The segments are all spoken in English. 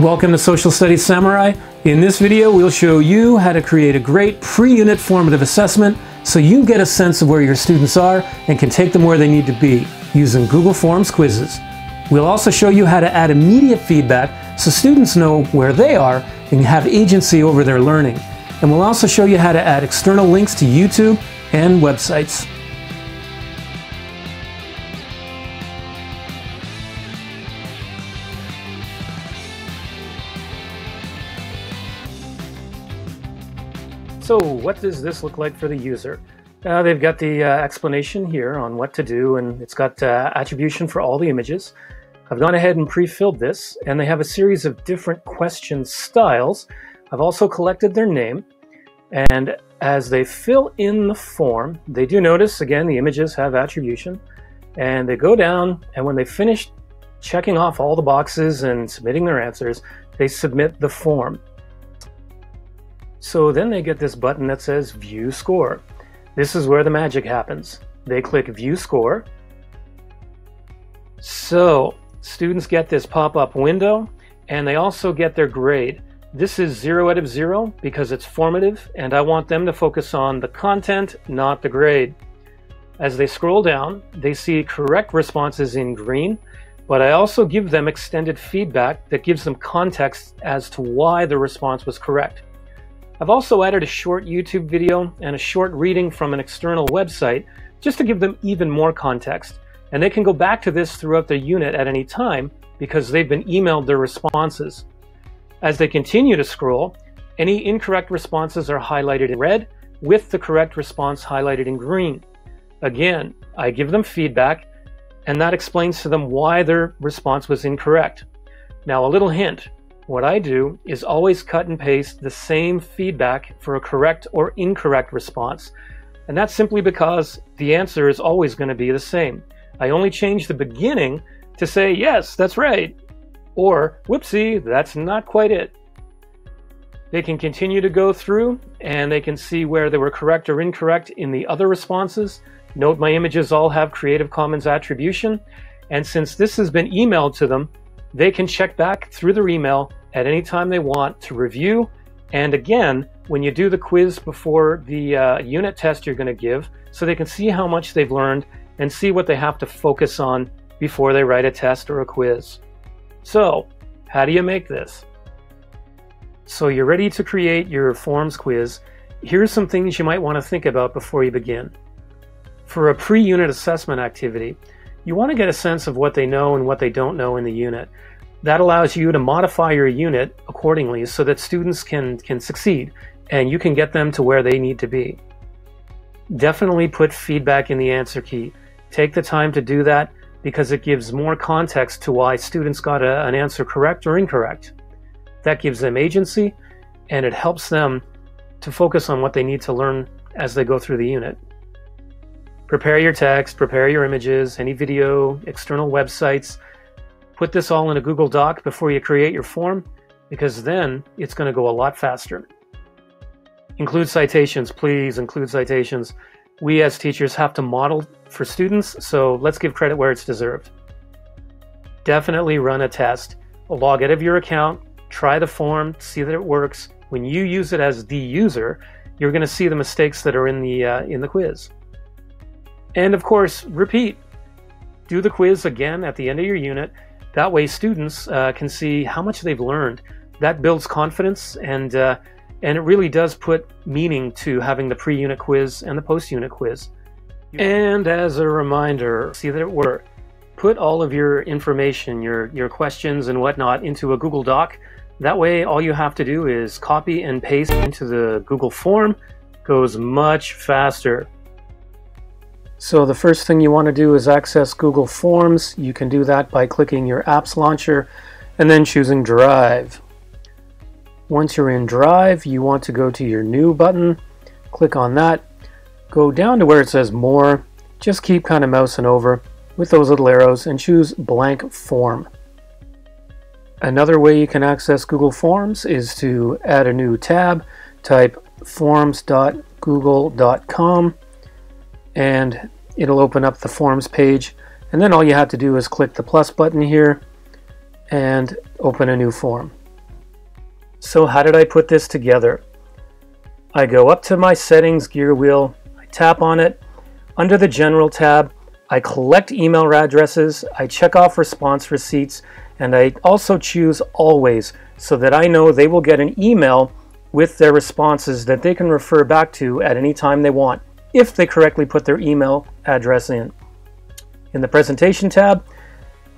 Welcome to Social Studies Samurai. In this video, we'll show you how to create a great pre-unit formative assessment so you get a sense of where your students are and can take them where they need to be using Google Forms quizzes. We'll also show you how to add immediate feedback so students know where they are and have agency over their learning. And we'll also show you how to add external links to YouTube and websites. So what does this look like for the user? They've got the explanation here on what to do, and it's got attribution for all the images. I've gone ahead and pre-filled this, and they have a series of different question styles. I've also collected their name, and as they fill in the form, they do notice, again, the images have attribution, and they go down, and when they finish checking off all the boxes and submitting their answers, they submit the form. So then they get this button that says View Score. This is where the magic happens. They click View Score. So students get this pop-up window, and they also get their grade. This is 0 out of 0 because it's formative, and I want them to focus on the content, not the grade. As they scroll down, they see correct responses in green, but I also give them extended feedback that gives them context as to why the response was correct. I've also added a short YouTube video and a short reading from an external website just to give them even more context. And they can go back to this throughout their unit at any time because they've been emailed their responses. As they continue to scroll, any incorrect responses are highlighted in red with the correct response highlighted in green. Again, I give them feedback, and that explains to them why their response was incorrect. Now, a little hint. What I do is always cut and paste the same feedback for a correct or incorrect response. And that's simply because the answer is always going to be the same. I only change the beginning to say, yes, that's right, or whoopsie, that's not quite it. They can continue to go through, and they can see where they were correct or incorrect in the other responses. Note my images all have Creative Commons attribution. And since this has been emailed to them, they can check back through their email at any time they want to review. And again, when you do the quiz before the unit test you're going to give, so they can see how much they've learned and see what they have to focus on before they write a test or a quiz. So how do you make this? So you're ready to create your forms quiz. Here's some things you might want to think about before you begin. For a pre-unit assessment activity, you want to get a sense of what they know and what they don't know in the unit. That allows you to modify your unit accordingly so that students can succeed and you can get them to where they need to be. Definitely put feedback in the answer key. Take the time to do that because it gives more context to why students got an answer correct or incorrect. That gives them agency, and it helps them to focus on what they need to learn as they go through the unit. Prepare your text, prepare your images, any video, external websites. Put this all in a Google Doc before you create your form, because then it's going to go a lot faster. Include citations, please include citations. We as teachers have to model for students, so let's give credit where it's deserved. Definitely run a test. Log out of your account, try the form, see that it works. When you use it as the user, you're going to see the mistakes that are in the quiz. And of course, repeat. Do the quiz again at the end of your unit. That way students can see how much they've learned. That builds confidence, and it really does put meaning to having the pre-unit quiz and the post-unit quiz. And as a reminder, see that it worked. Put all of your information, your questions and whatnot into a Google Doc. That way all you have to do is copy and paste into the Google form. It goes much faster. So the first thing you want to do is access Google Forms. You can do that by clicking your apps launcher and then choosing Drive. Once you're in Drive, you want to go to your New button, click on that, go down to where it says More, just keep kind of mousing over with those little arrows and choose Blank Form. Another way you can access Google Forms is to add a new tab, type forms.google.com, and it'll open up the forms page, and then all you have to do is click the plus button here and open a new form. So how did I put this together? I go up to my settings gear wheel, I tap on it. Under the general tab, I collect email addresses, I check off response receipts, and I also choose always so that I know they will get an email with their responses that they can refer back to at any time they want, if they correctly put their email address in. In the presentation tab,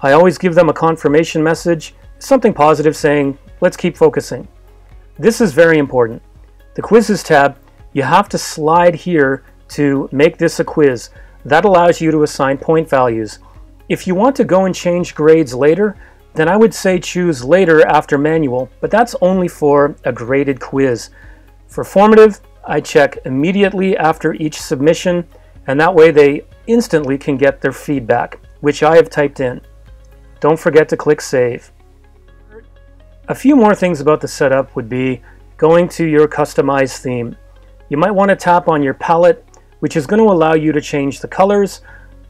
I always give them a confirmation message, something positive saying, let's keep focusing. This is very important. The quizzes tab, you have to slide here to make this a quiz. That allows you to assign point values. If you want to go and change grades later, then I would say choose later after manual, but that's only for a graded quiz. For formative, I check immediately after each submission, and that way they instantly can get their feedback, which I have typed in. Don't forget to click save. A few more things about the setup would be going to your customized theme. You might want to tap on your palette, which is going to allow you to change the colors,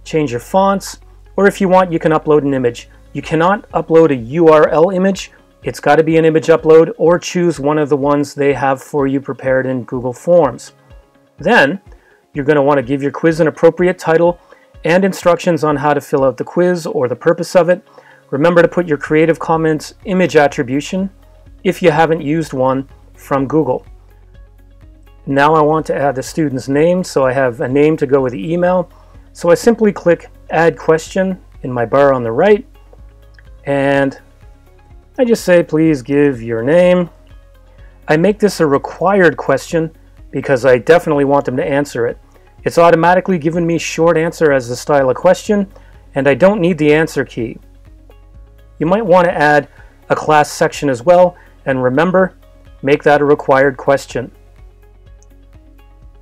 change your fonts, or if you want, you can upload an image. You cannot upload a URL image. It's got to be an image upload, or choose one of the ones they have for you prepared in Google Forms. Then you're going to want to give your quiz an appropriate title and instructions on how to fill out the quiz or the purpose of it. Remember to put your Creative Commons image attribution, if you haven't used one, from Google. Now I want to add the student's name, so I have a name to go with the email. So I simply click Add Question in my bar on the right, and I just say, please give your name. I make this a required question because I definitely want them to answer it. It's automatically given me short answer as the style of question, and I don't need the answer key. You might want to add a class section as well, and remember, make that a required question.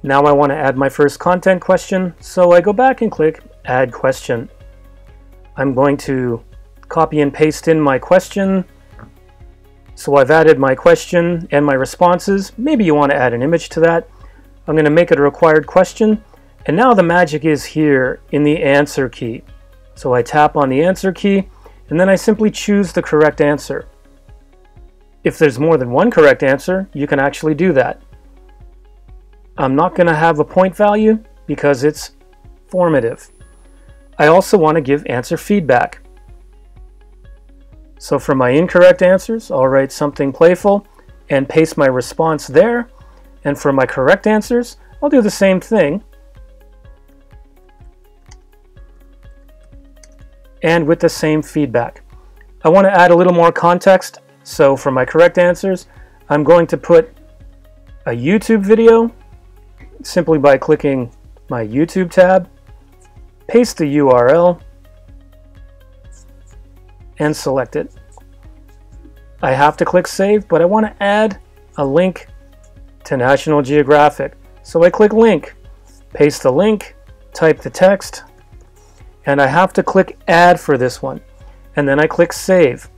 Now I want to add my first content question, so I go back and click Add Question. I'm going to copy and paste in my question. So I've added my question and my responses. Maybe you want to add an image to that. I'm going to make it a required question. And now the magic is here in the answer key. So I tap on the answer key, and then I simply choose the correct answer. If there's more than one correct answer, you can actually do that. I'm not going to have a point value because it's formative. I also want to give answer feedback. So for my incorrect answers, I'll write something playful and paste my response there. And for my correct answers, I'll do the same thing. And with the same feedback. I want to add a little more context. So for my correct answers, I'm going to put a YouTube video simply by clicking my YouTube tab, paste the URL, and select it. I have to click save, but I want to add a link to National Geographic. So I click link, paste the link, type the text, and I have to click add for this one. And then I click save.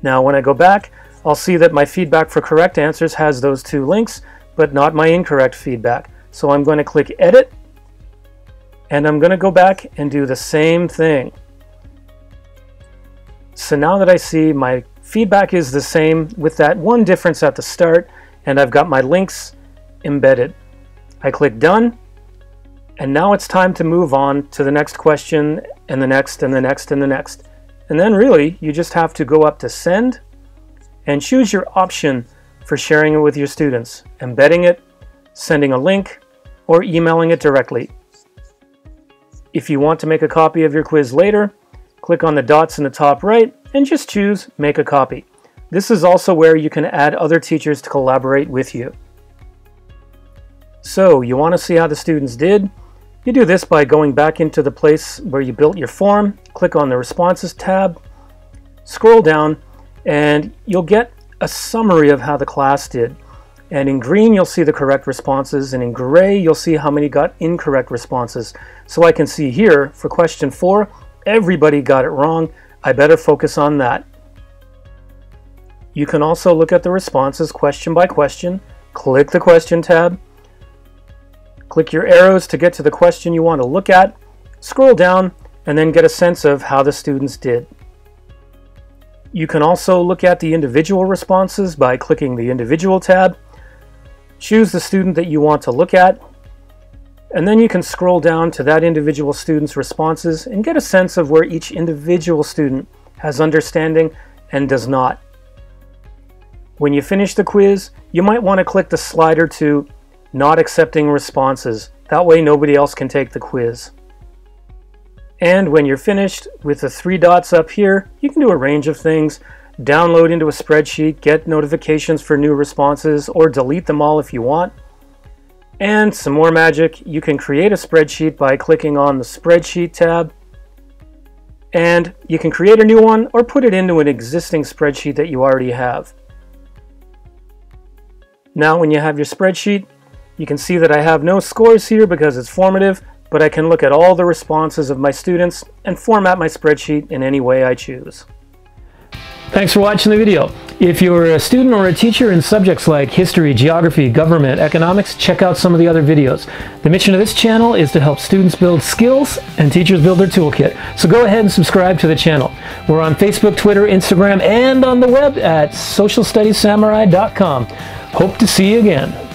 Now when I go back, I'll see that my feedback for correct answers has those two links, but not my incorrect feedback. So I'm going to click edit, and I'm going to go back and do the same thing. So now that I see my feedback is the same with that one difference at the start, and I've got my links embedded. I click done, and now it's time to move on to the next question, and the next, and the next, and the next. And then really, you just have to go up to send and choose your option for sharing it with your students, embedding it, sending a link, or emailing it directly. If you want to make a copy of your quiz later, click on the dots in the top right and just choose Make a Copy. This is also where you can add other teachers to collaborate with you. So you want to see how the students did? You do this by going back into the place where you built your form, click on the Responses tab, scroll down, and you'll get a summary of how the class did. And in green, you'll see the correct responses, and in gray, you'll see how many got incorrect responses. So I can see here, for question 4, everybody got it wrong. I better focus on that. You can also look at the responses question by question. Click the question tab. Click your arrows to get to the question you want to look at. Scroll down and then get a sense of how the students did. You can also look at the individual responses by clicking the individual tab. Choose the student that you want to look at, and then you can scroll down to that individual student's responses and get a sense of where each individual student has understanding and does not. When you finish the quiz, you might want to click the slider to Not Accepting Responses. That way nobody else can take the quiz. And when you're finished, with the three dots up here, you can do a range of things. Download into a spreadsheet, get notifications for new responses, or delete them all if you want. And some more magic, you can create a spreadsheet by clicking on the Spreadsheet tab. And you can create a new one or put it into an existing spreadsheet that you already have. Now when you have your spreadsheet, you can see that I have no scores here because it's formative, but I can look at all the responses of my students and format my spreadsheet in any way I choose. Thanks for watching the video. If you're a student or a teacher in subjects like history, geography, government, economics, check out some of the other videos. The mission of this channel is to help students build skills and teachers build their toolkit. So go ahead and subscribe to the channel. We're on Facebook, Twitter, Instagram, and on the web at socialstudiesamurai.com. Hope to see you again.